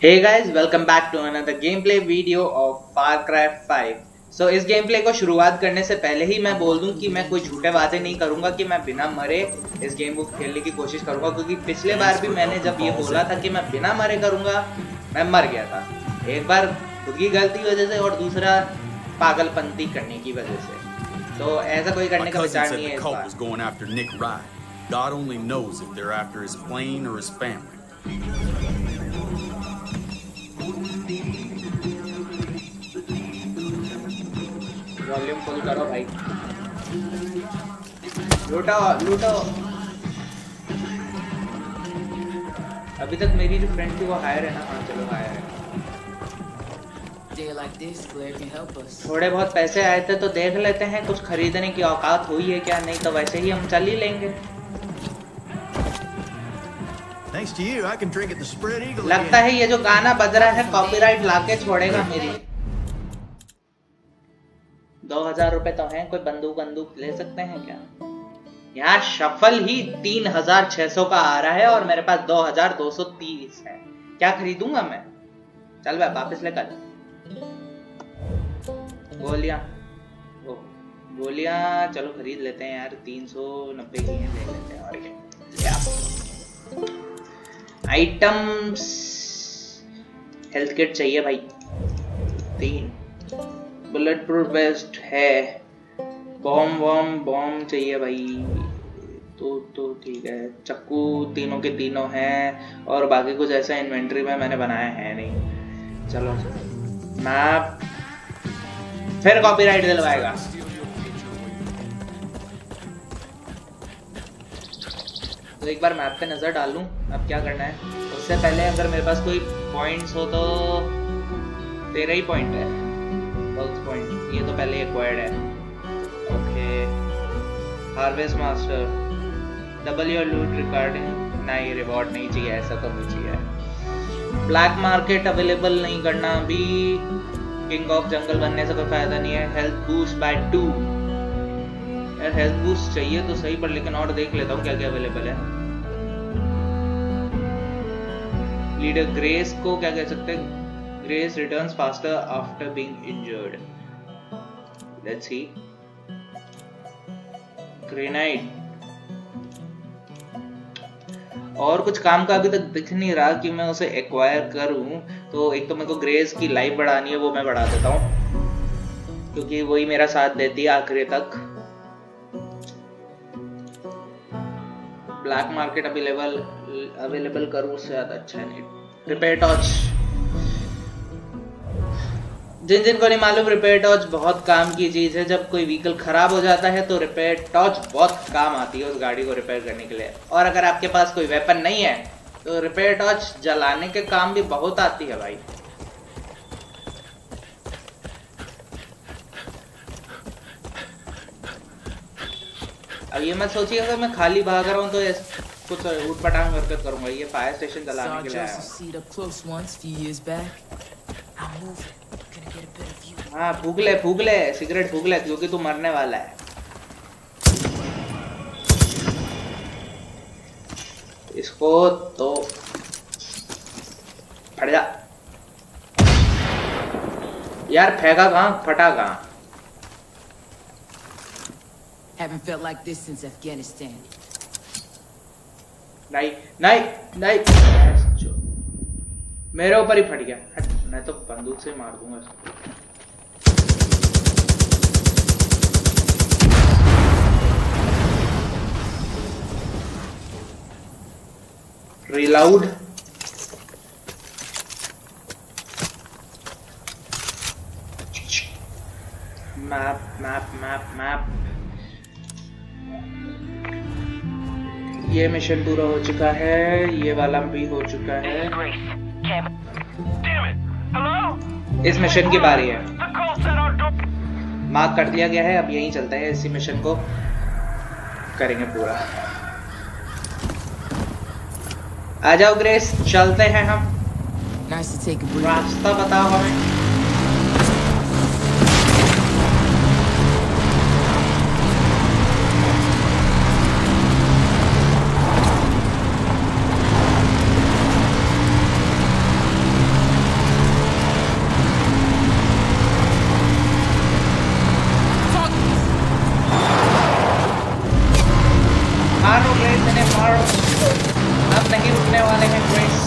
Hey guys, welcome back to another gameplay video of Far Cry 5. So इस gameplay को शुरुआत करने से पहले ही मैं बोल दूं कि मैं कोई झूठे वादे नहीं करूंगा कि मैं बिना मरे इस गेम को खेलने की कोशिश करूंगा, क्योंकि पिछले बार भी मैंने जब ये बोला था कि मैं बिना मरे करूंगा, मैं मर गया था। एक बार खुद की गलती की वजह से और दूसरा पागलपंती करने की वजह से। तो ऐसा कोई करने का विचार नहीं है इस बार। God only knows if they're after his plane or his family. Volume full karo bhai. Looto. अभी तक मेरी जो फ्रेंड थी वो हायर है ना? हाँ चलो हायर है। थोड़े बहुत पैसे आए थे तो देख लेते हैं कुछ खरीदने की औकात हुई है क्या, नहीं तो वैसे ही हम चल ही लेंगे। लगता है ये जो गाना बज रहा है कॉपीराइट लाके छोड़ेगा मेरी। 2000 रुपए तो हैं, कोई बंदूक ले सकते हैं क्या? यार शफल ही 3600 का आ रहा है और मेरे पास 2230 है, क्या खरीदूंगा मैं? चल भाई वापस ले। कल गोलियां चलो खरीद लेते हैं यार, 390 की हैं, देख लेते हैं। और क्या आइटम्स? हेल्थ किट चाहिए भाई, 3 बुलेट प्रूफ वेस्ट है, बॉम्ब चाहिए भाई, तो ठीक है। चक्कू तीनों के तीनों हैं और बाकी कुछ ऐसा इन्वेंटरी में मैंने बनाया है नहीं। चलो मैप फिर कॉपीराइट दिलवाएगा। तो एक बार मैप पे नजर डालूं अब क्या करना है। उससे पहले अगर मेरे पास कोई पॉइंट्स हो तो 13 ही पॉइंट है, बल्स पॉइंट ये तो पहले एक्वायर्ड है। Okay harvest master double your loot recording, नहीं रिवॉर्ड नहीं चाहिए, ऐसा तो नहीं चाहिए। ब्लैक मार्केट अवेलेबल नहीं करना अभी, किंग ऑफ जंगल बनने से कोई फायदा नहीं है। Health boost buy 2, health boost चाहिए तो सही पर लेकिन और देख लेता हूँ क्या क्या अवेलेबल है। लीडर ग्रेस को क्या कह सकते हैं? Grace returns faster after being injured. Let's see. Granite और कुछ काम का अभी तक दिख नहीं रहा कि मैं उसे एक्वायर करूं, तो एक तो मेरे को ग्रेस की लाइफ बढ़ानी है, वो मैं बढ़ा देता हूँ क्योंकि वही मेरा साथ देती है आखिर तक। ब्लैक मार्केट अवेलेबल करूँ उससे ज्यादा अच्छा नहीं। रिपेयर टॉर्च, जिनको नहीं मालूम रिपेयर टॉर्च बहुत काम की चीज है, जब कोई व्हीकल खराब हो जाता है तो रिपेयर टॉर्च बहुत काम आती है उस गाड़ी को रिपेयर करने के लिए। और अगर आपके पास कोई वेपन नहीं है तो रिपेयर टॉर्च जलाने के काम भी बहुत आती है भाई। अब ये मत सोचिए अगर मैं खाली भाग रहा हूँ तो कुछ उठपटांग हरकत करूंगा, ये फायर स्टेशन चलाने के लिए आया। हाँ फूक ले सिगरेट फूक ले क्योंकि तू मरने वाला है। इसको तो फट जा यार, फेंका कहाँ फटा कहाँ? Haven't felt like this since Afghanistan. Night. मेरे ऊपर ही फट गया। मैं तो बंदूक से मार दूंगा इसको। Reload. Map. ये मिशन पूरा हो चुका है, ये वाला भी हो चुका है, इस मिशन की बारी है। मार्क कर दिया गया है, अब यहीं चलता है, इसी मिशन को करेंगे पूरा। आ जाओ ग्रेस, चलते हैं हम। रास्ता बताओ हमें। ahead, Grace.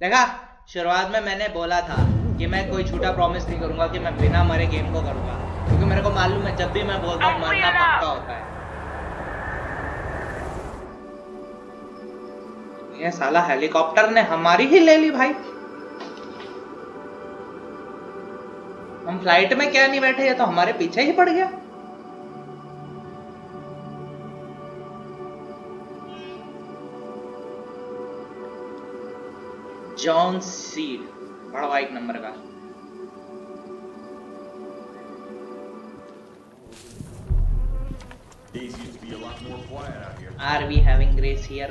देखा, शुरुआत में मैंने बोला था कि मैं कोई झूठा प्रॉमिस नहीं करूंगा कि मैं बिना मरे गेम को करूंगा, क्योंकि मेरे को मालूम है जब भी मैं बोलता हूं मरना पक्का होता है। ये साला हेलीकॉप्टर ने हमारी ही ले ली भाई। हम फ्लाइट में क्या नहीं बैठे, ये तो हमारे पीछे ही पड़ गया। जॉन सीड बड़वा एक नंबर का। Are we having Grace here?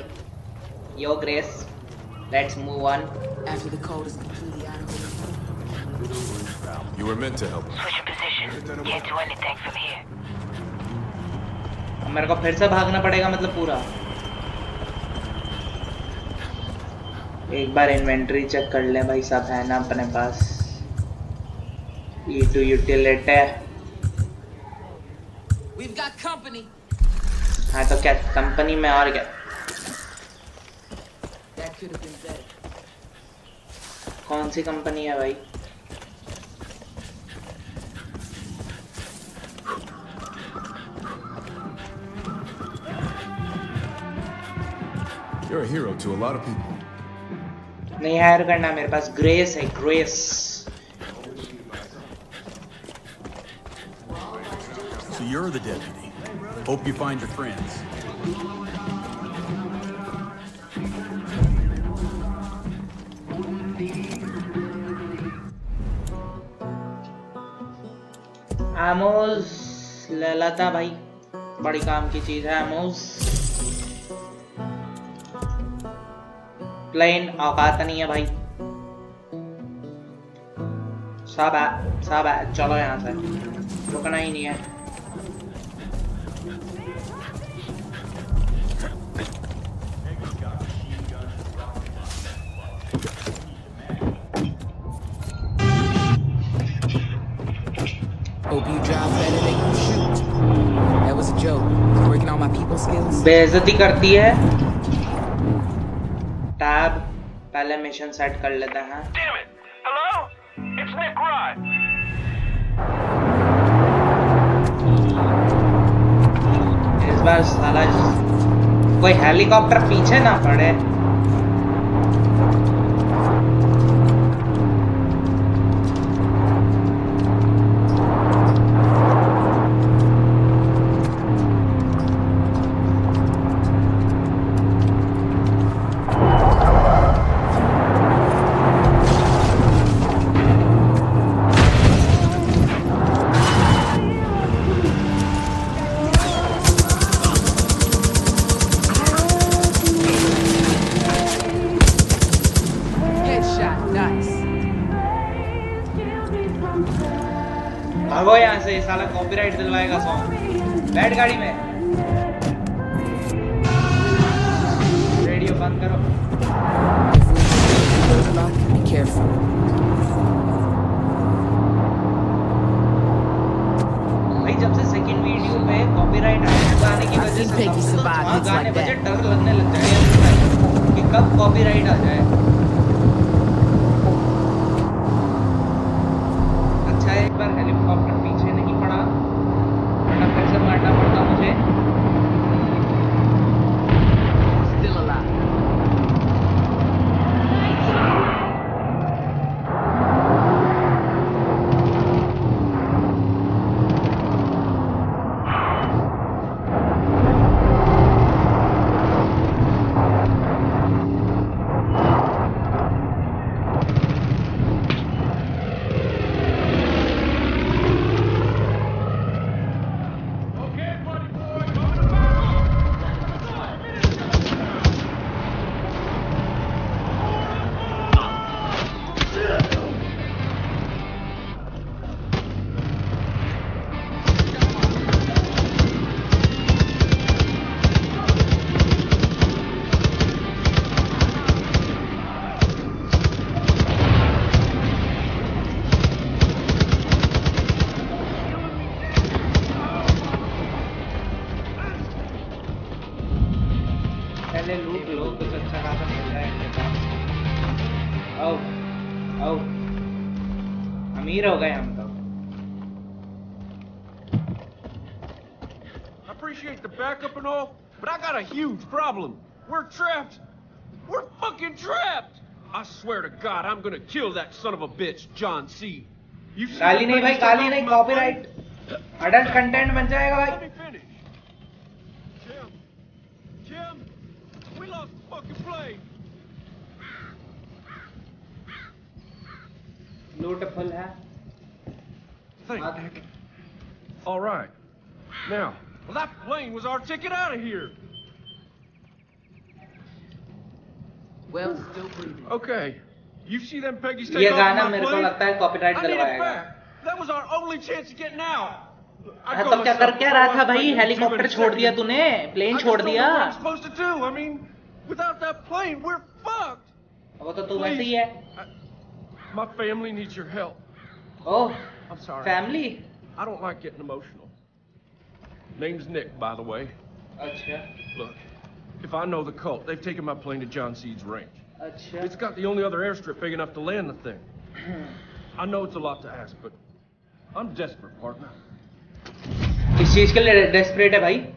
Yo Grace, let's move on. After the code is completely out of control. You were meant to help. Switch your position. Can't do anything from here. मेरे को फिर से भागना पड़ेगा मतलब पूरा। एक बार inventory check कर ले भाई, सब है ना अपने पास। ई टू यूटिलिटी है। हाँ तो क्या कंपनी में और क्या, कौन सी कंपनी है भाई? You're a hero to a lot of people. नहीं हायर करना, मेरे पास ग्रेस है। Grace So you're the deputy. Hope you find your friends. Amos ले लेता भाई, बड़ी काम की चीज है एमोस। प्लेन औकात नहीं है भाई। सब है, चलो यहाँ से, रुकना ही नहीं है। बेइज्जती करती है। टैब पहले मिशन सेट कर लेते हैं। Damn it. Hello? It's Nick Ryan. इस बार साला कोई हेलीकॉप्टर पीछे ना पड़े। लोगों को कुछ अच्छा खासा मिल जाए। आओ आओ, अमीर हो गए हम तो। I appreciate the backup and all, but I got a huge problem. We're trapped. We're fucking trapped. I swear to God, I'm gonna kill that son of a bitch, John Seed. काली नहीं भाई, काली नहीं, copyright, adult content बन जाएगा भाई। Beautiful है। Thank you. All right. Now, well, that plane was our ticket out of here. Well, still breathing. Okay. You see them Peggy's take off my plane? I need it back. That was our only chance to get now. हाँ तब क्या कर क्या रहा था भाई? Helicopter छोड़ दिया तूने, प्लेन छोड़ दिया। वो तो तू वैसे ही है। My family needs your help. Oh, I'm sorry. Family? I don't like getting emotional. Name's Nick, by the way. Acha. Look, if I know the cult, they've taken my plane to John Seed's range. Acha. It's got the only other airstrip big enough to land the thing. I know it's a lot to ask, but I'm desperate, partner. इस चीज के लिए desperate है भाई.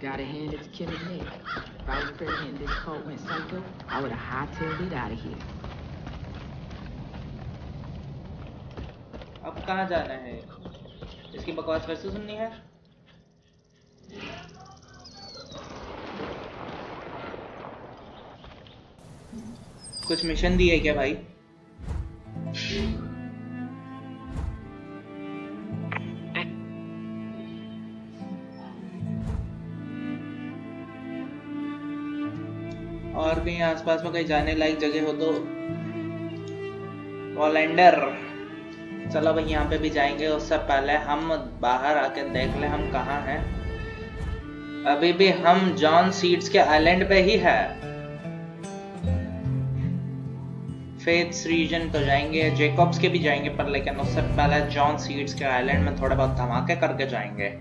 Gotta hand it to Kid and Nick. If I was pregnant and this cult went psycho, I would have hightailed it out of here. अब कहाँ जाना है? इसकी बकवास वैसे सुननी है? कुछ मिशन दिए क्या भाई? और कहीं आसपास में कहीं जाने लायक जगह हो तो वॉलेंडर। चलो भाई यहाँ पे भी जाएंगे, उससे पहले हम बाहर आके देख ले हम कहाँ हैं। अभी भी हम जॉन सीड्स के आइलैंड पे ही है। फेथ्स रीजन तो जाएंगे, जेकॉब्स के भी जाएंगे, पर लेकिन उससे पहले जॉन सीड्स के आइलैंड में थोड़ा बहुत धमाके करके जाएंगे।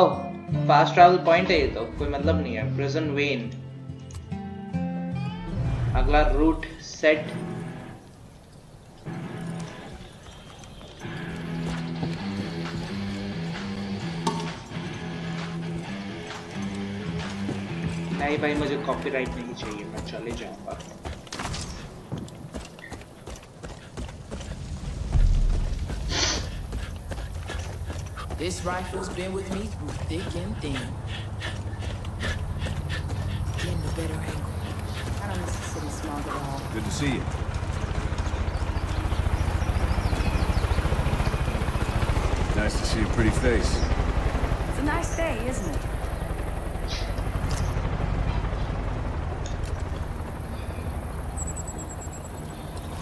ओह फास्ट ट्रैवल पॉइंट है ये तो, कोई मतलब नहीं है। प्रिजन वेन, अगला रूट सेट। नहीं भाई मुझे कॉपीराइट नहीं चाहिए, मैं चले जाऊंगा। This rifle's been with me through thick and thin. Getting a better angle. I don't miss the city smog at all. Good to see you. Nice to see a pretty face. It's a nice day, isn't it?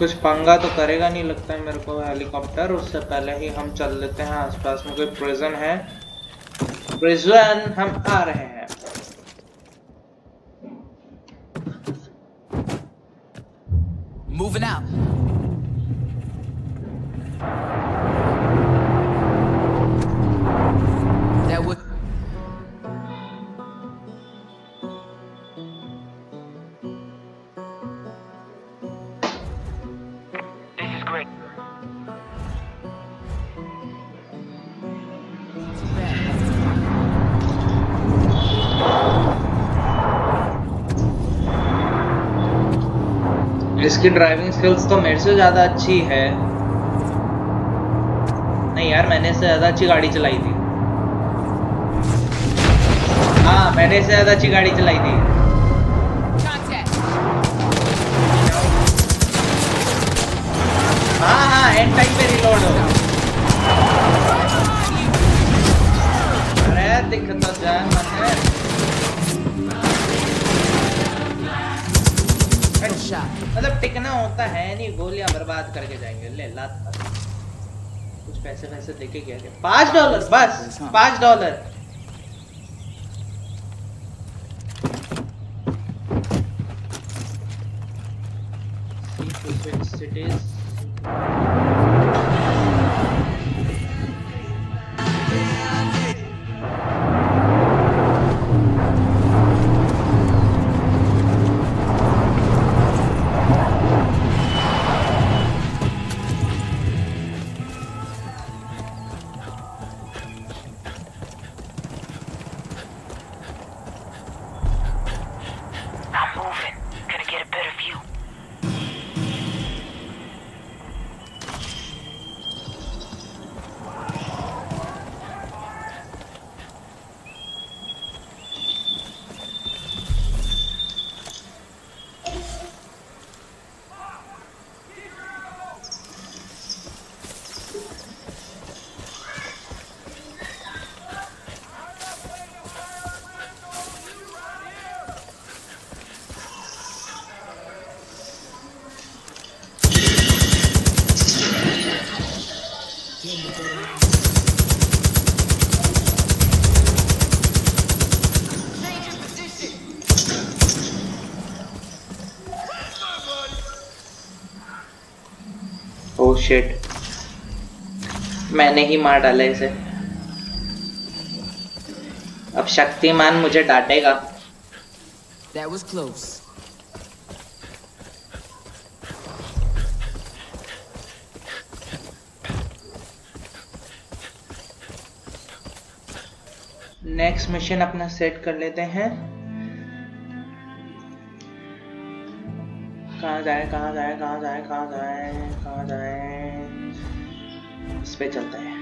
कुछ पंगा तो करेगा नहीं लगता है मेरे को helicopter. उससे पहले ही हम चल लेते हैं, आसपास में कोई प्रिजन है। प्रिजन हम आ रहे हैं। Moving out. That would. इसकी ड्राइविंग स्किल्स तो मेरे से ज़्यादा अच्छी है। नहीं यार, मैंने इससे ज़्यादा अच्छी गाड़ी चलाई थी। हाँ मैंने इससे ज़्यादा अच्छी गाड़ी चलाई थी। हाँ हाँ एंड टाइम पे रिलोड हो। अरे दिक्कत तो जान मत है। अच्छा मतलब टिकना होता है नहीं, गोलियां बर्बाद करके जाएंगे। ले लात मार, कुछ पैसे पैसे देके गया क्या? $5 बस, $5। सिटीज शिट, मैंने ही मार डाला इसे। अब शक्तिमान मुझे डांटेगा। That was close. Next mission अपना सेट कर लेते हैं। कहाँ जाए कहाँ जाए कहाँ जाए कहाँ जाए कहाँ जाए, इस पे चलते हैं।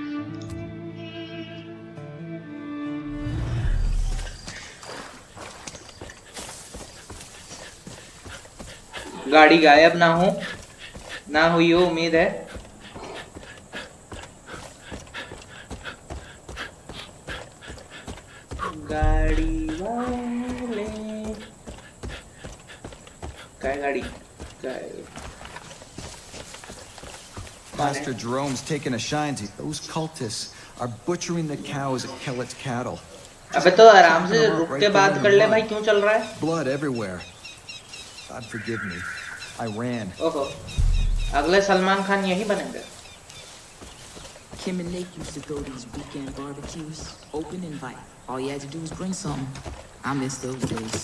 गाड़ी गायब ना हो, ना हुई हो उम्मीद है। गाड़ी वाले काय गाड़ी काय। Master Jerome's taking a shine to those cultists are butchering the cows at Kellett's cattle. अबे तो आराम से रुक के बात कर ले भाई, क्यों चल रहा है? Blood everywhere. God forgive me. I ran. ओहो, अगले सलमान खान यही बनेंगे। Kim and Nick used to go to these weekend barbecues. Open invite. All you had to do was bring something. I miss those days.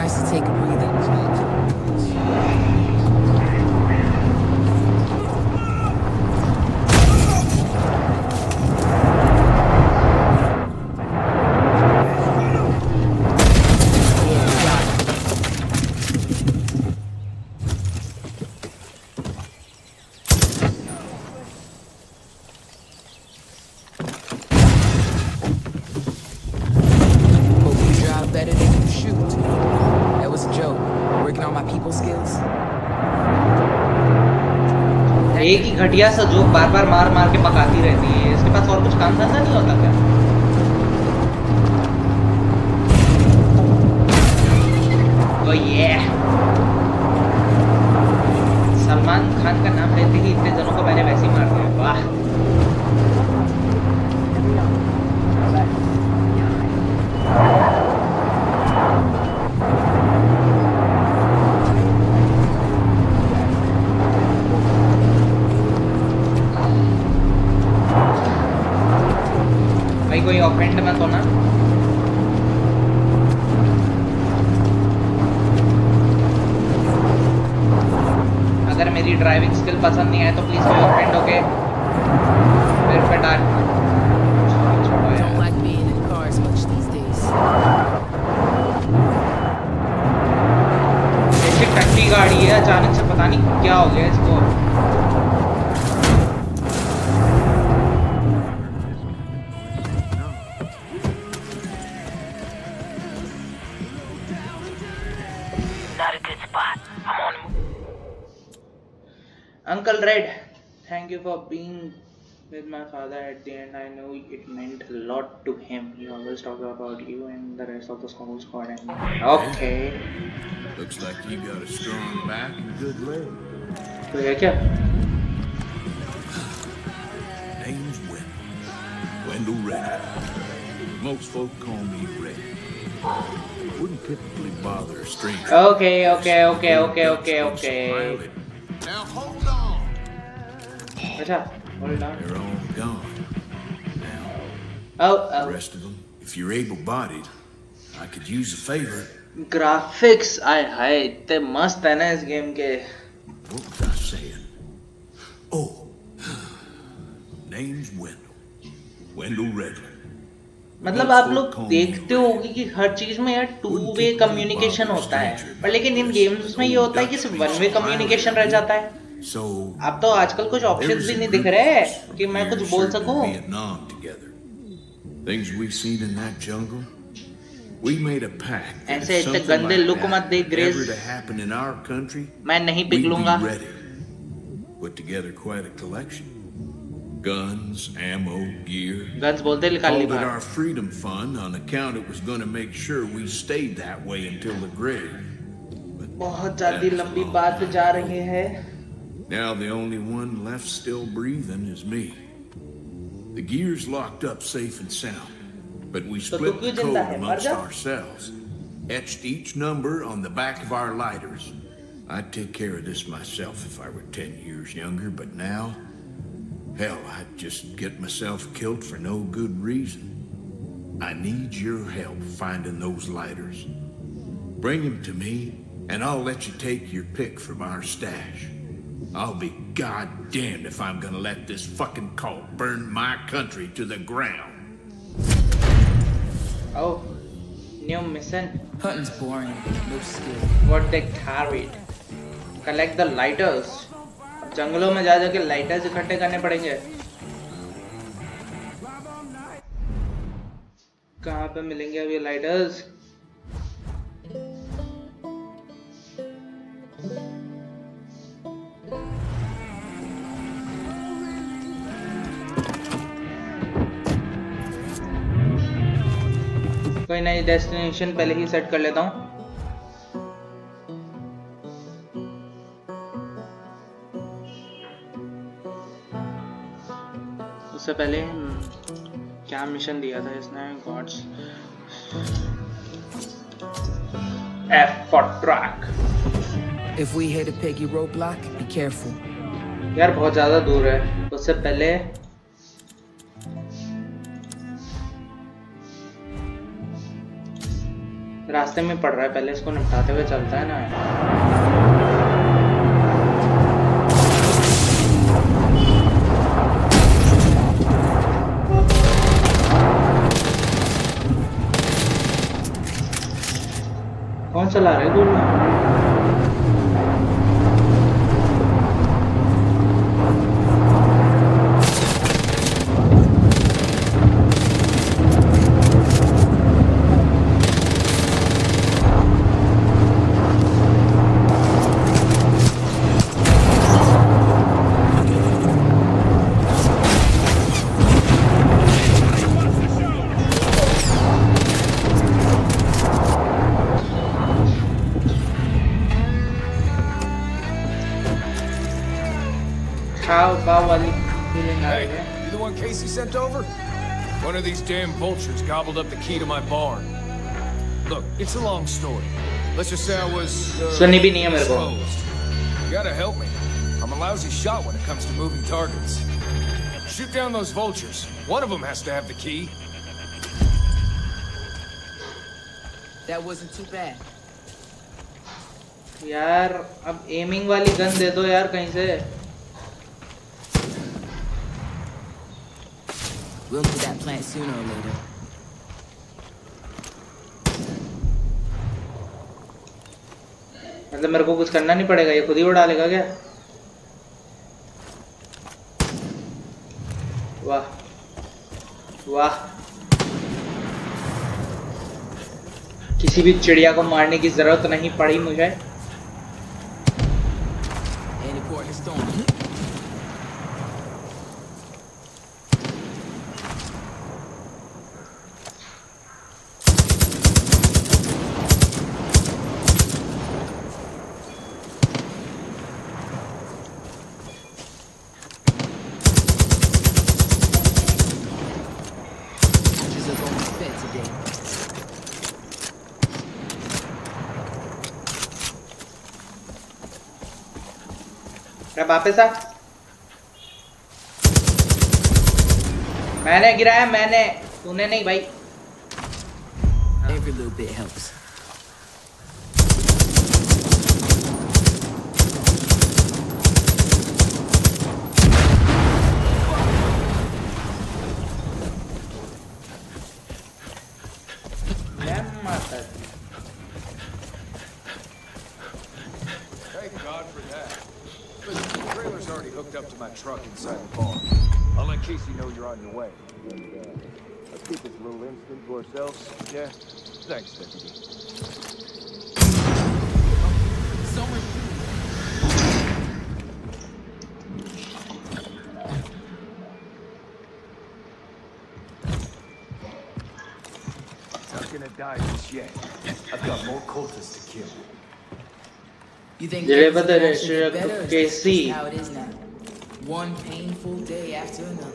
Nice to take a breather. घटिया सा जो बार बार मार मार के पकाती रहती है, इसके पास और कुछ काम धंधा नहीं होता क्या? तो ये सलमान खान का नाम लेते ही इतने जनों को मैंने वैसे ही मार दिया। वाह, कोई ऑफेंड मत होना। अगर मेरी ड्राइविंग स्किल पसंद नहीं आए तो प्लीज कोई ऑफेंड होके मेरे पे डांट मत। ऐसी टट्टी गाड़ी है, अचानक से पता नहीं क्या हो गया इसको। Thank you for being with my father at the end. I know it meant a lot to him. He always talked about you and the rest of the school squad. And okay. Looks like you got a strong back and good leg. So yeah, क्या? Name's Wendell. Wendell Red. Most folk call me Red. Wouldn't typically bother a stranger. Okay. Now hold on. Now, they're all gone. Now, the rest of them, if you're able-bodied, I could use a favor. Graphics, I they must have nice game. What was I saying? Oh, name's Wendell. Wendell Redland. मतलब आप लोग देखते होगे कि हर चीज में यार 2-way communication होता है, पर लेकिन इन गेम्स में ये होता है कि सिर्फ 1-way कम्युनिकेशन रह जाता है। अब तो आजकल कुछ ऑप्शंस भी नहीं दिख रहे हैं कि मैं कुछ बोल सकूं। ऐसे इतने गंदे लुक मत दे ग्रेस, मैं नहीं पिघलूंगा। Guns, ammo, gear. Guns बोलते निकाल ली बाहर। Called it our freedom fund on account it was going to make sure we stayed that way until the grave. बहुत ज़्यादा लंबी बात जा रही है। Now the only one left still breathing is me. The gear's locked up safe and sound, but we split the code amongst ourselves, etched each number on the back of our lighters. I'd take care of this myself if I were 10 years younger, but now, hell, I'd just get myself killed for no good reason. I need your help finding those lighters. Bring them to me, and I'll let you take your pick from our stash. I'll be goddamned if I'm gonna let this fucking cult burn my country to the ground. Oh, new mission. Hunting's boring. No skill. What they carried. Collect the lighters. जंगलों में जा जाके lighters इकट्ठे करने पड़ेंगे. कहाँ पे मिलेंगे अब ये lighters? कोई नई डेस्टिनेशन पहले ही सेट कर लेता हूँ. उससे पहले क्या मिशन दिया था इसने? Gods F for track. If we hit a piggy roadblock, be careful. यार बहुत ज़्यादा दूर है. उससे पहले रास्ते में पड़ रहा है, पहले इसको निपटाते हुए चलता है ना. कौन चला रहा है दूर में? Hey, you the one Casey sent over? One of these damn vultures gobbled up the key to my barn. Look, it's a long story. Let's just say I was exposed. You gotta help me. I'm a lousy shot when it comes to moving targets. Shoot down those vultures. One of them has to have the key. That wasn't too bad. यार अब aiming वाली gun दे दो यार कहीं से. We'll do that plant sooner or later. मतलब मेरे को कुछ करना नहीं पड़ेगा, ये खुद ही वो डालेगा क्या? वाह वाह, किसी भी चिड़िया को मारने की जरूरत नहीं पड़ी मुझे. वापस आ. मैंने गिराया, मैंने, तूने नहीं भाई. Every little bit helps. Truck inside the barn. I'll let Casey know you're on your way. And, let's keep this little incident to ourselves. Yeah? Thanks, Deputy. So much. Not gonna die just yet. I've got more cultists to kill. You think deliver the restaurant to Casey. How it is now. One painful day after another.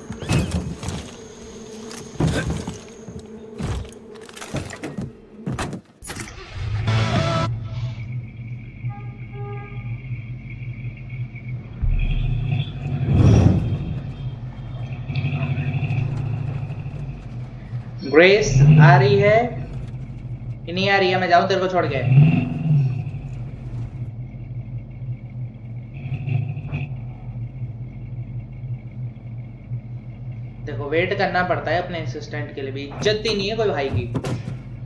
Grace आ रही है नहीं आ रही है? मैं जाऊं तेरे को छोड़ के? देखो वेट करना पड़ता है अपने असिस्टेंट के लिए भी, इज्जत ही नहीं है कोई भाई की।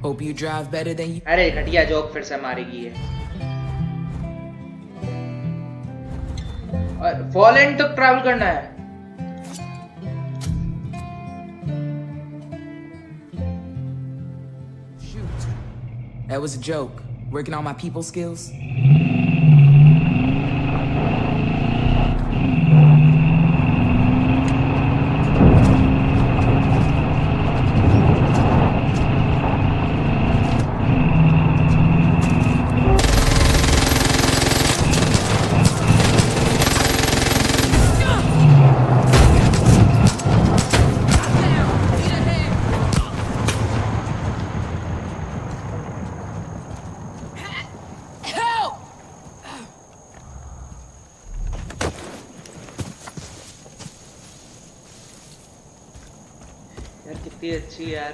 Hope you drive better than you. अरे घटिया जोक फिर से मारेगी है। और फॉलन तक ट्रैवल करना है। That was a joke. Working on my people skills. अच्छी यार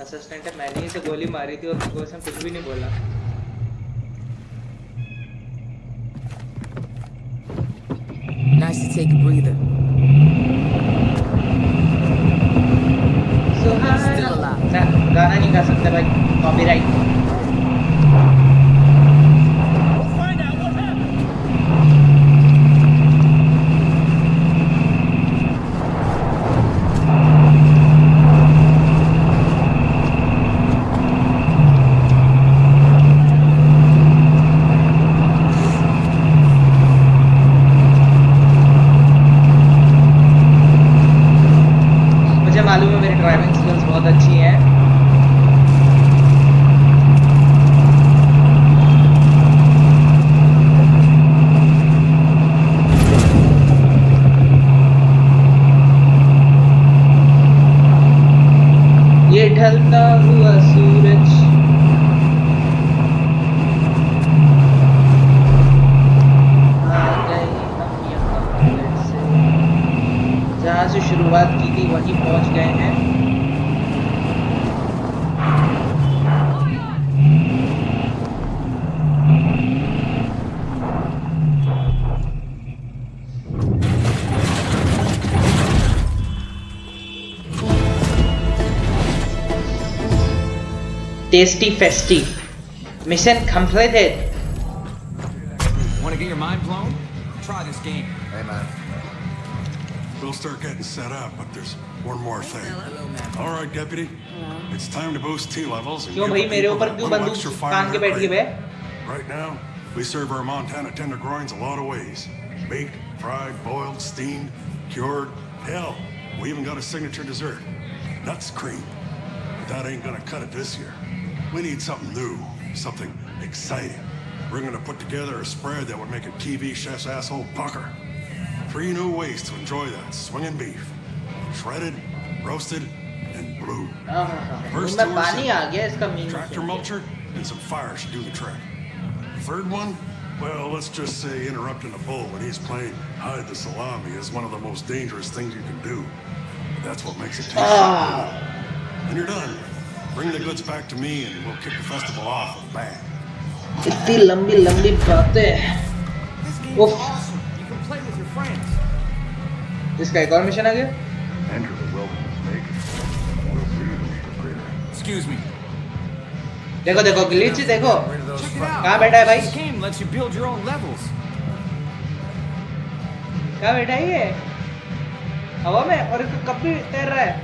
असिस्टेंट है, मैंने इसे गोली मारी थी और उसने कुछ भी नहीं बोला। Nice to take a breather. So गाना नहीं गा सकते भाई, copyright. Tasty festy. Mission completed. Want to get your mind blown? Try this game. Hey man. We'll start getting set up, but there's one more thing. All right, deputy. It's time to boost T levels. Yo bhai mere upar kyun banduk kaan ke baith gaye bhai? Right now, we serve our Montana tenderloins a lot of ways. Baked, fried, boiled, steamed, cured. Hell, we even got a signature dessert. Nuts cream. But that ain't gonna cut it this year. We need something new, something exciting. We're gonna put together a spread that would make a TV chef's asshole pucker. 3 new ways to enjoy that swinging beef: shredded, roasted, and blue. First two, tractor mulcher and some fire should do the trick. Third one, well, let's just say interrupting a bull when he's playing hide the salami is one of the most dangerous things you can do. But that's what makes it taste good. And you're done. Bring the goods back to me and we'll kick the festival off with a bang. Itni lambi lambi baatein. Oof. You can play with your friends. This guy got mission again? Enter the wilderness, make it. We'll see you later. Excuse me. Dekho dekho glitch dekho. Kahan baitha hai bhai? This game lets you build your own levels. Kahan baitha hai ye? Hawa mein aur isko kab bhi tair raha hai.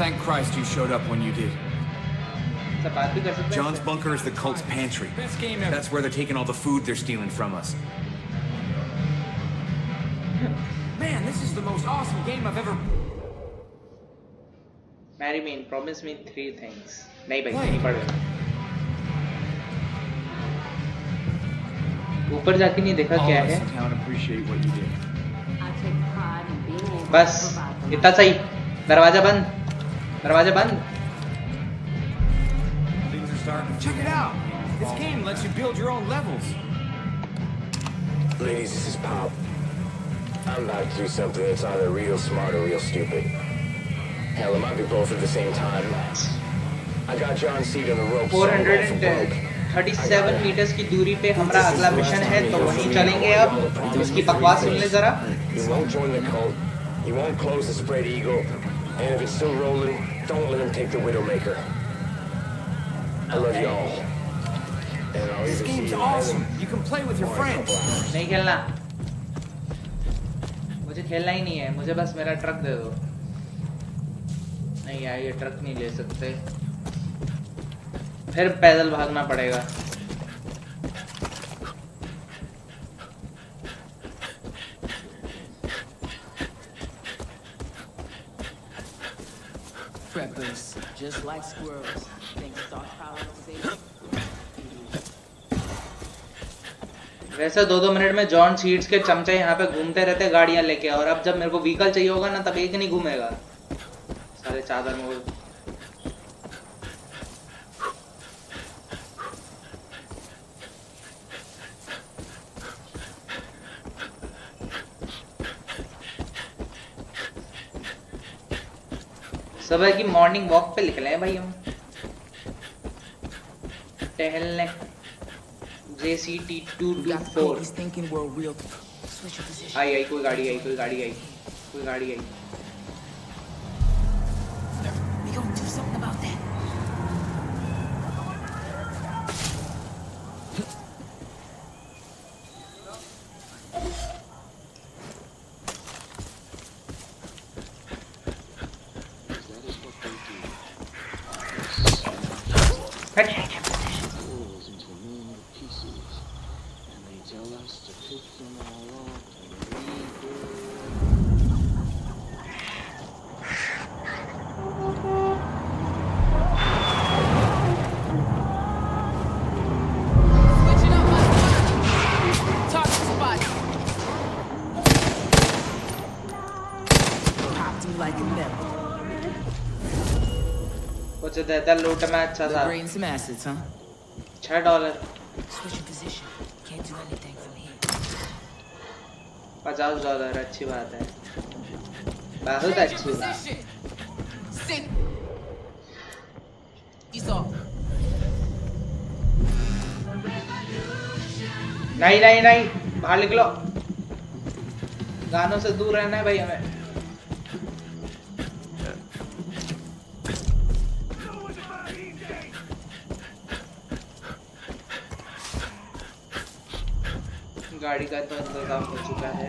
Thank Christ you showed up when you did. John's bunker is the cult's pantry. That's where they're taking all the food they're stealing from us. Man, this is the most awesome game I've ever... Marry me and promise me 3 things. Nahi bhai, nahi padega. Upar jaake nahi dekha kya hai. All of us in town appreciate what you did. I take pride in being able to provide them. Bas, itna sahi. Darwaza band. दरवाजा बंद। Check it out. This game lets you build your own levels. Ladies, this is Pop. I'm about to do something that's either real smart or real stupid. Hell, it might be both at the same time. I got John Seed on the rope. 437 metres की दूरी पे हमारा अगला mission है, तो वहीं चलेंगे अब। इसकी बकवास सुन ले जरा। You won't join the cult. You won't close the spread eagle. And if it's still rolling, don't let him take the Widowmaker. I love y'all. And I'll even see you. Awesome. You can play with your friends. नहीं खेलना। मुझे खेलना ही नहीं है। मुझे बस मेरा truck दे दो। नहीं यार, ये ट्रक नहीं ले सकते। फिर पैदल भागना पड़ेगा। Preppers, just like squirrels, think soft power is safe. वैसे 2-2 मिनट में जॉन सीड्स के चमचे यहाँ पे घूमते रहते गाड़ियाँ लेके, और अब जब मेरे को व्हीकल चाहिए होगा ना, तब एक नहीं घूमेगा। सारे चादर में सुबह की मॉर्निंग वॉक पे निकले हैं भाई हम टहलने। JCT 224 आई कोई गाड़ी आई। That loot में अच्छा था। $6। $50, अच्छी बात है, बहुत अच्छी बात। नहीं, बाहर निकलो, गानों से दूर रहना है भाई हमें। गाड़ी का तो इंतजाम हो चुका है।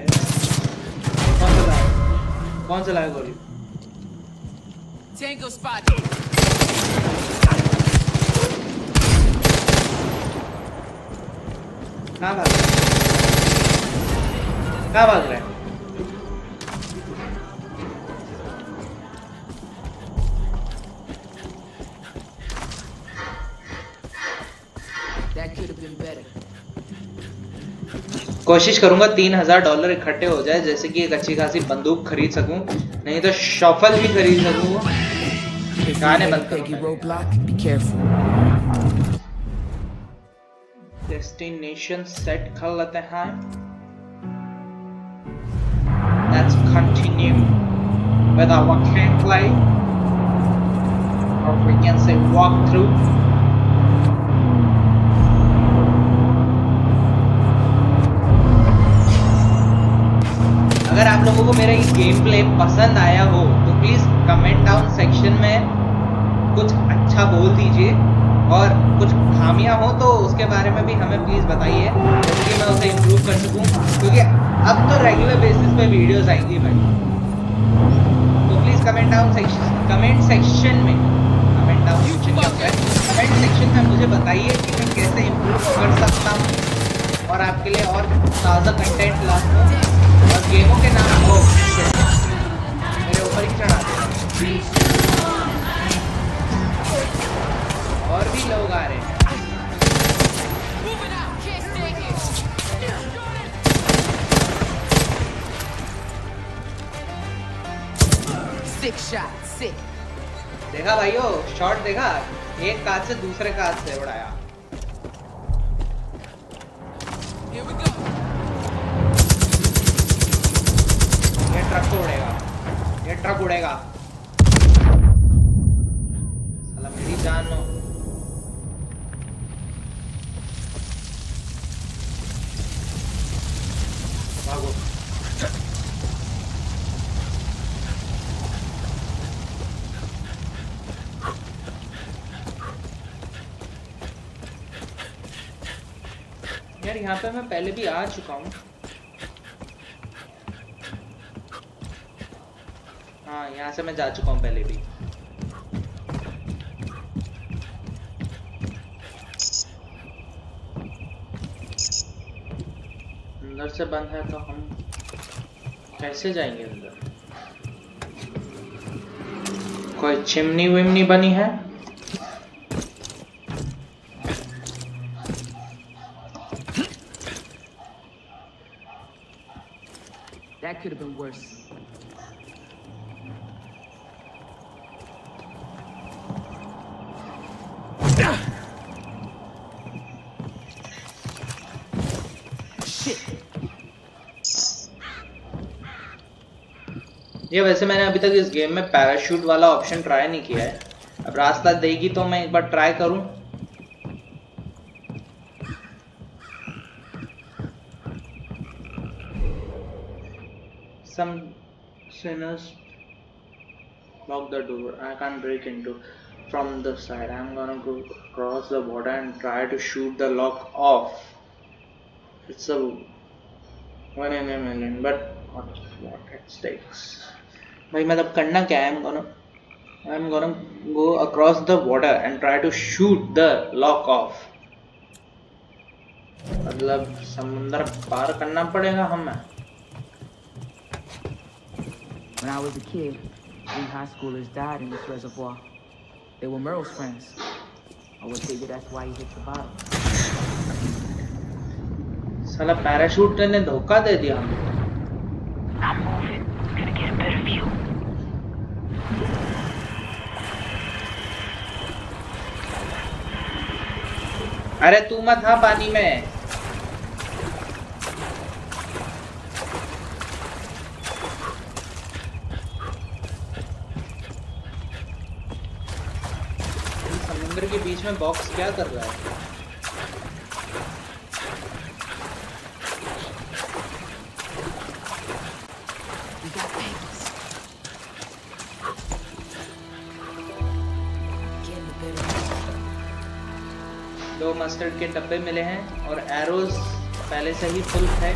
कौन चलाया गोली? Tango spot. कहाँ भाग रहे? कोशिश करूंगा $3000 इकट्ठे हो जाए, जैसे कि एक अच्छी खासी बंदूक खरीद सकूं, नहीं तो शॉफल भी खरीद सकूं। गाने बंद करो। डेस्टिनेशन सेट कर लेते हैं। Let's continue with our gameplay, और we can say walkthrough. अगर आप लोगों को मेरा ये गेम प्ले पसंद आया हो तो प्लीज़ कमेंट डाउन सेक्शन में कुछ अच्छा बोल दीजिए, और कुछ खामियां हो तो उसके बारे में भी हमें प्लीज़ बताइए, ताकि मैं उसे इम्प्रूव कर सकूं। क्योंकि अब तो रेगुलर बेसिस पे वीडियोस आएंगी भाई, तो प्लीज़ कमेंट सेक्शन में मुझे बताइए कि मैं कैसे इम्प्रूव कर सकता हूँ, और आपके लिए और ताज़ा कंटेंट ला सकूँ। और गेमों के नाम को मेरे ऊपर ही चढ़ा दे। और भी लोग आ रहे हैं। देखा भाइयों, शॉट देखा, एक काज से दूसरे काज से उड़ाया। ये ट्रक उड़ेगा। danno. Vago. यार यहाँ पे मैं पहले भी आ चुका हूँ. हाँ यहाँ से मैं जा चुका हूँ पहले भी. अंदर से बंद है तो हम कैसे जाएंगे अंदर? कोई चिमनी विमनी बनी है? That could have been worse. ये वैसे मैंने अभी तक इस गेम में पैराशूट वाला ऑप्शन ट्राई नहीं किया है. अब रास्ता देगी तो मैं एक बार ट्राई करूं. Some sinners lock the door. I can't break into from the side. I'm gonna go cross the border and try to shoot the lock off. It's a one in a million, but what it takes. भाई मतलब करना क्या है? I'm gonna go across the border and try to shoot the lock off. मतलब समुद्र पार करना पड़ेगा हमें. When I was a kid, 3 high schoolers died in this reservoir. They were Merle's friends. I would figure that's why he hit the bottom. साला parachute ने धोखा दे दिया हमको. I'm moving. Gonna get a better view. अरे तू मत था पानी में. समुद्र के बीच में बॉक्स क्या कर रहा है? दो मस्टर्ड के डब्बे मिले हैं और एरोज पहले से ही फुल है.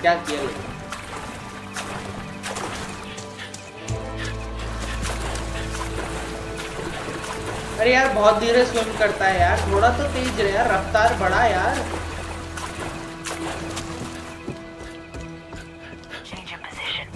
क्या किया है? अरे यार बहुत धीरे स्विम करता है यार. थोड़ा तो तेज रहे यार. रफ्तार बढ़ा यार. Change your position.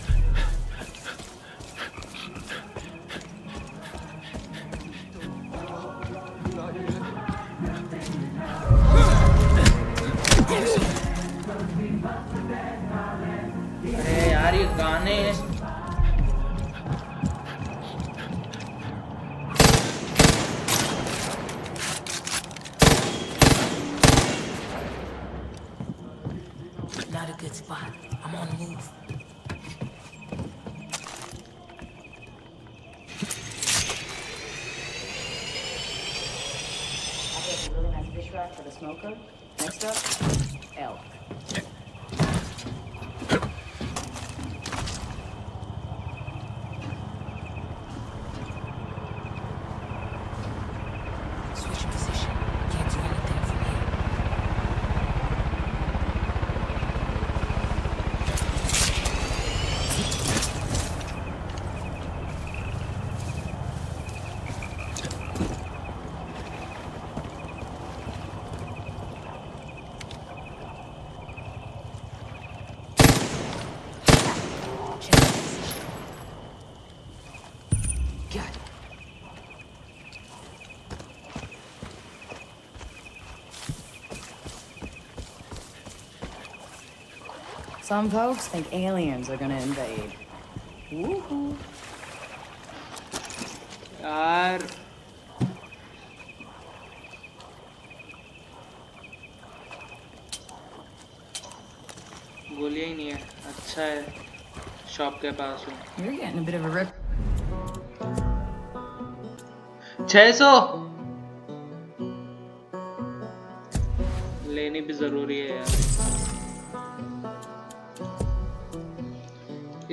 अरे यार ये गाने Some folks think aliens are gonna invade. Woohoo! Yaar. Goliya hi nahi hai. Acha hai. Shop ke paas hu. You're getting a bit of a rip. 600. जरूरी है यार।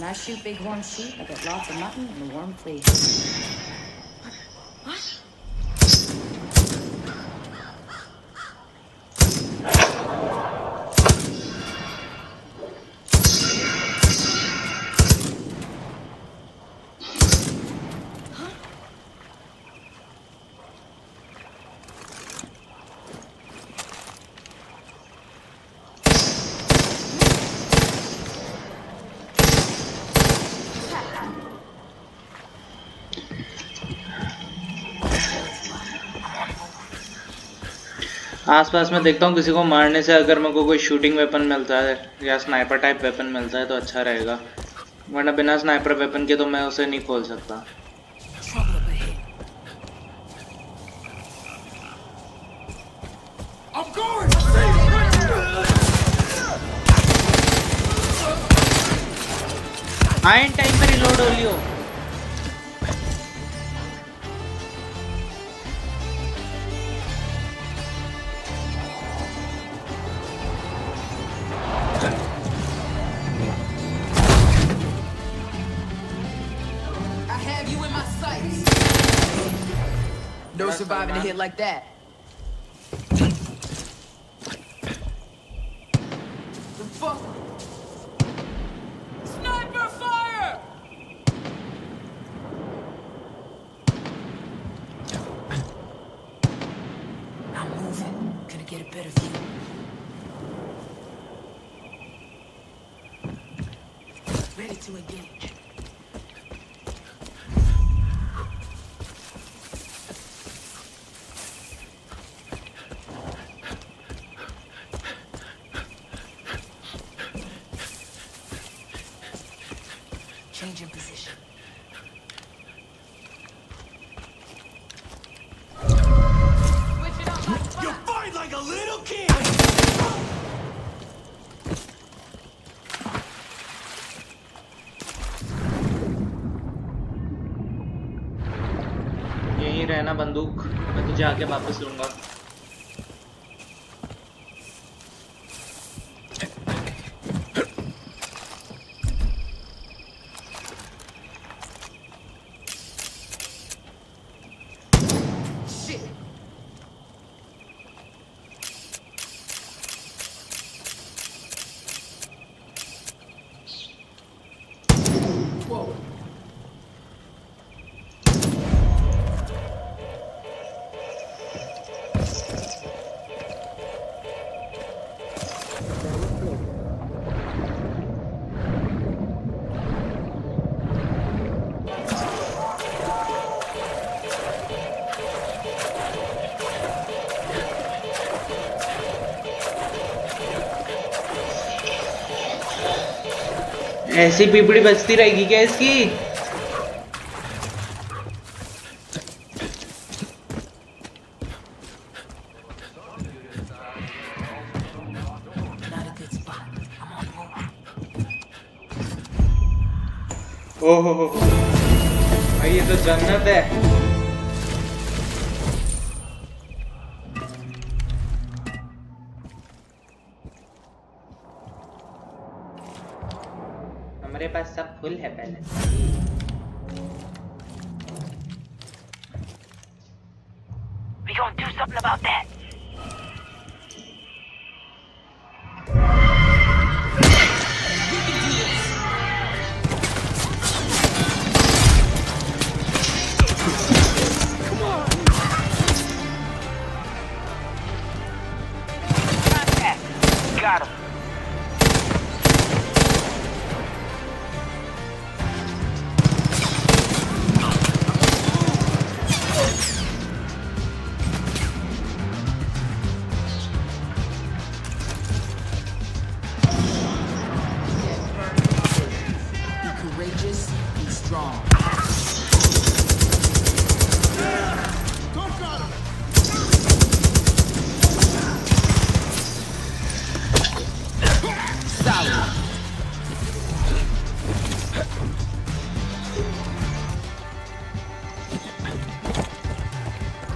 When I shoot big horn sheep, I get lots of mutton and a warm fleece. What? आसपास में देखता हूँ किसी को मारने से, अगर मेरे को कोई शूटिंग वेपन मिलता है या स्नाइपर टाइप वेपन मिलता है तो अच्छा रहेगा, वरना बिना स्नाइपर वेपन के तो मैं उसे नहीं खोल सकता। आयन टाइम पर रिलोड हो लियो। Surviving a hit like that. The fuck? Sniper fire! I'm moving. Gonna get a better view. Ready to engage. बंदूक मैं तुझे आके वापस लूंगा। ऐसी पीपड़ी बचती रहेगी क्या इसकी? ओहो हो भाई, ये तो जन्नत है।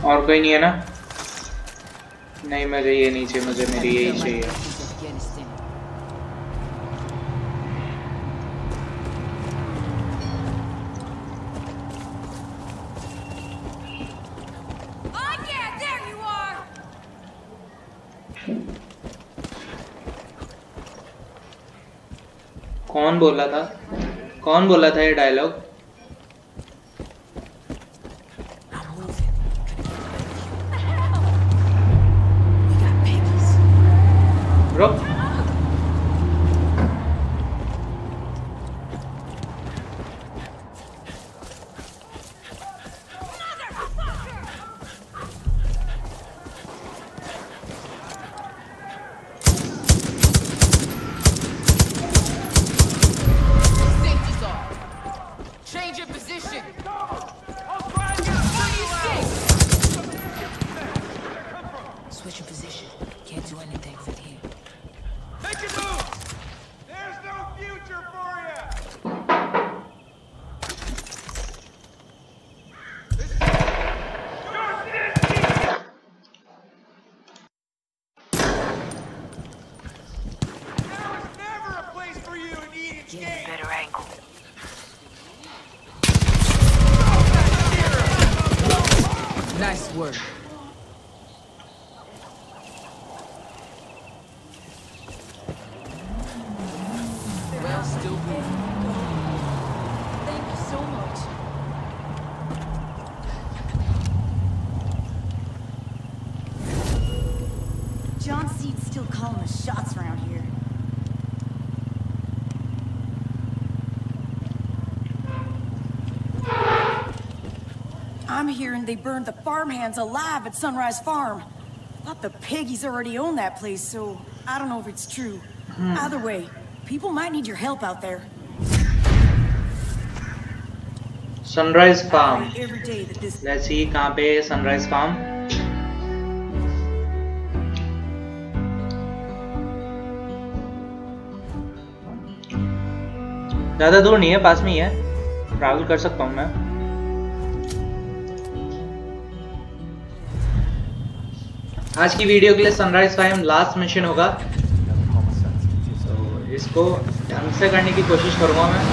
और कोई नहीं है ना? नहीं मुझे ये नीचे, मुझे मेरी यही चाहिए। कौन बोला था? कौन बोला था ये dialogue? Hearing they burned the farmhands alive at Sunrise Farm. Thought the piggies already own that place, so I don't know if it's true. Either way, people might need your help out there. Sunrise Farm. Let's see, कहाँ पे Sunrise Farm? ज़्यादा दूर नहीं है, पास में ही है. Travel कर सकता हूँ मैं. आज की वीडियो के लिए सनराइज फार्म लास्ट मिशन होगा, तो इसको ढंग से करने की कोशिश करूँगा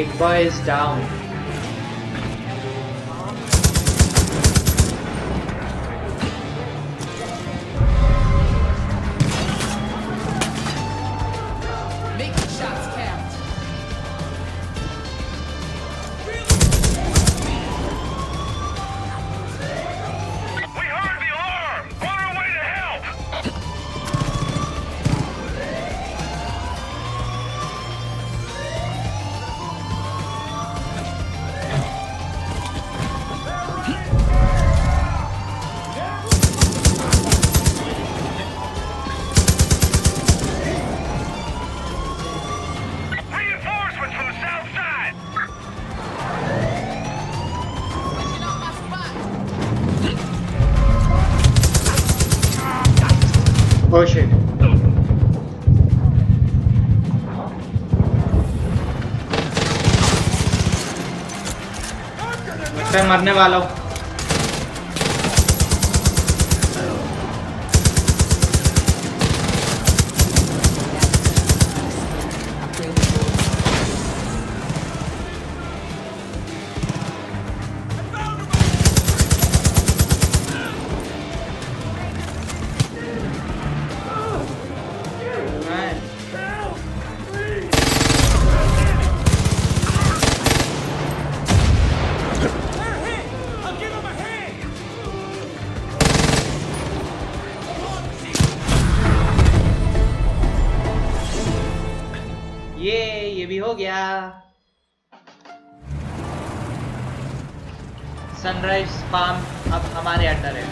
Big boy is down. Oh shit. मैं मरने वाला हूँ. सनराइज फार्म अब हमारे अंडर है.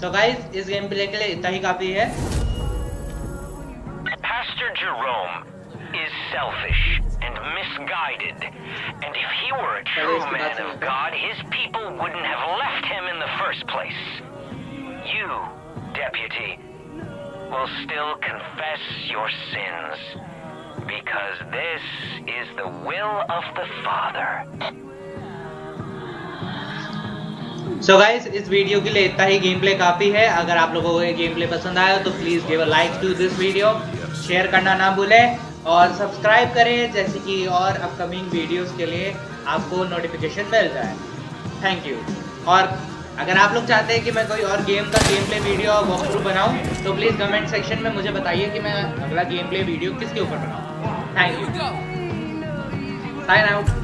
So guys, इस गेम प्ले के लिए इतना ही काफी है. Selfish and misguided, and if he were a true man of God, his people wouldn't have left him in the first place. You, deputy, will still confess your sins, because this is the will of the Father. So guys, इस video के लिए इतना ही game play काफी है. अगर आप लोगों को ये गेम प्ले पसंद आया तो please give a like to this video, share करना ना भूलें और सब्सक्राइब करें जैसे कि और अपकमिंग वीडियोस के लिए आपको नोटिफिकेशन मिल जाए. Thank you. और अगर आप लोग चाहते हैं कि मैं कोई और गेम का गेम प्ले वीडियो और वॉक थ्रू बनाऊँ तो प्लीज़ कमेंट सेक्शन में मुझे बताइए कि मैं अगला गेम प्ले वीडियो किसके ऊपर बनाऊँ. Thank you. Sign out.